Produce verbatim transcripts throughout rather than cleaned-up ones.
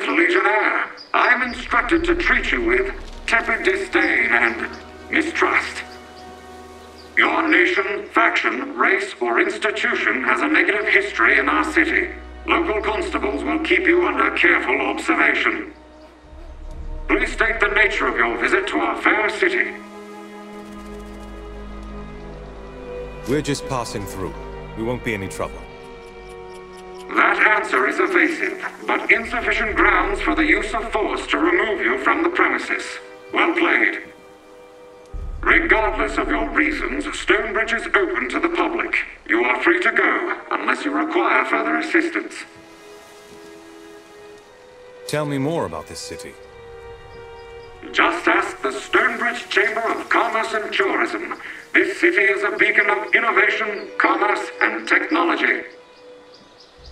tenth Legionnaire, I am instructed to treat you with tepid disdain and mistrust. Your nation, faction, race, or institution has a negative history in our city. Local constables will keep you under careful observation. Please state the nature of your visit to our fair city. We're just passing through. We won't be any trouble. That answer is evasive, but insufficient grounds for the use of force to remove you from the premises. Well played. Regardless of your reasons, Stonebridge is open to the public. You are free to go, unless you require further assistance. Tell me more about this city. Just ask the Stonebridge Chamber of Commerce and Tourism. This city is a beacon of innovation, commerce, and technology.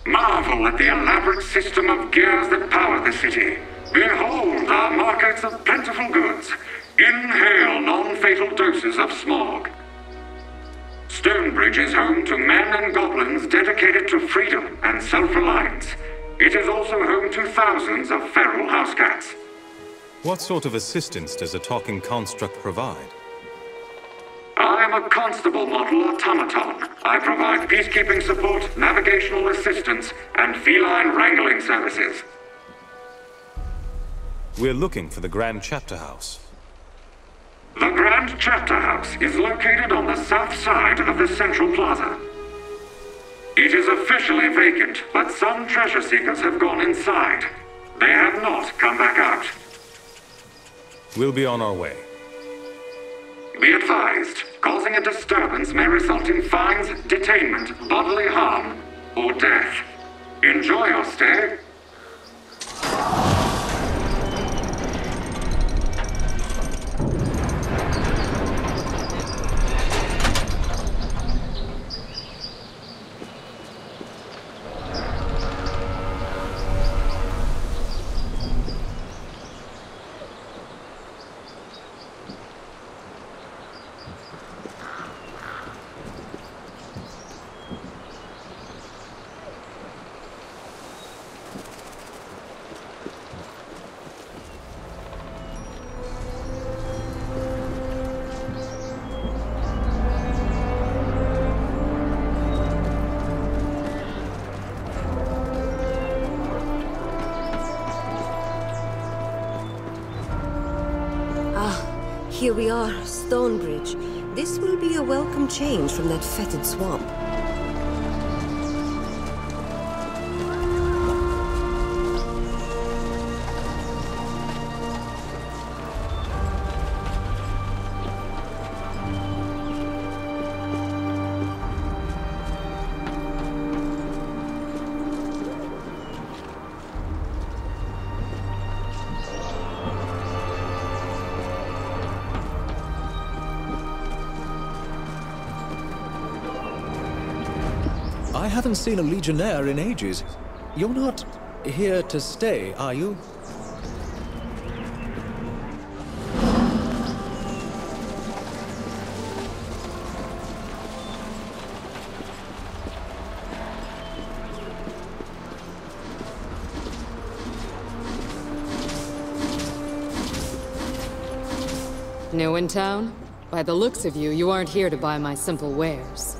Marvel at the elaborate system of gears that power the city. Behold our markets of plentiful goods. Inhale non-fatal doses of smog. Stonebridge is home to men and goblins dedicated to freedom and self-reliance. It is also home to thousands of feral housecats. What sort of assistance does a talking construct provide? I am a constable model automaton. I provide peacekeeping support, navigational assistance, and feline wrangling services. We're looking for the Grand Chapter House. The Grand Chapter House is located on the south side of the central plaza. It is officially vacant, but some treasure seekers have gone inside. They have not come back out. We'll be on our way. Be advised, causing a disturbance may result in fines, detainment, bodily harm, or death. Enjoy your stay. Here we are, Stonebridge. This will be a welcome change from that fetid swamp. I haven't seen a Legionnaire in ages. You're not here to stay, are you? New in town? By the looks of you, you aren't here to buy my simple wares.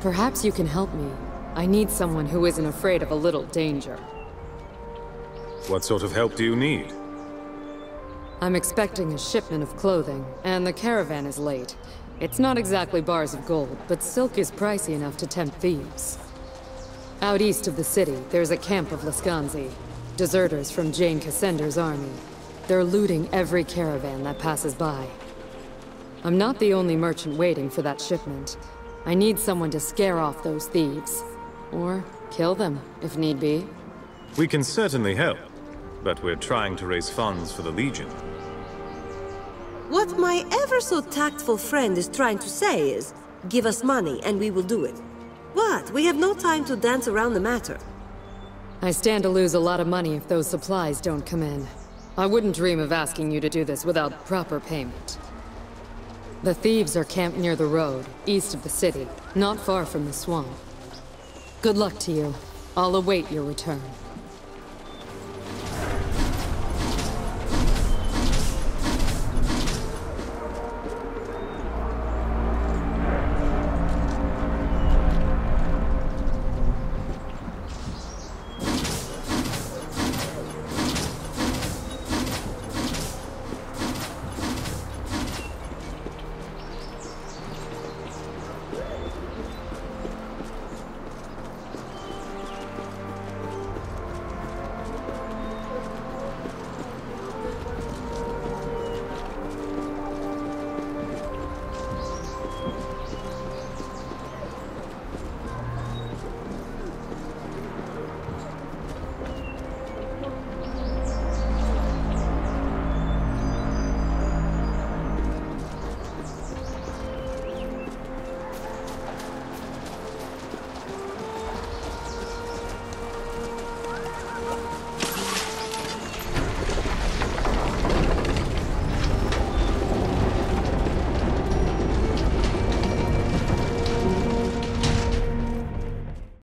Perhaps you can help me. I need someone who isn't afraid of a little danger. What sort of help do you need? I'm expecting a shipment of clothing, and the caravan is late. It's not exactly bars of gold, but silk is pricey enough to tempt thieves. Out east of the city, there's a camp of Lascanzi, deserters from Jane Cassander's army. They're looting every caravan that passes by. I'm not the only merchant waiting for that shipment. I need someone to scare off those thieves, or kill them, if need be. We can certainly help, but we're trying to raise funds for the Legion. What my ever-so-tactful friend is trying to say is, give us money and we will do it. What? We have no time to dance around the matter. I stand to lose a lot of money if those supplies don't come in. I wouldn't dream of asking you to do this without proper payment. The thieves are camped near the road, east of the city, not far from the swamp. Good luck to you. I'll await your return.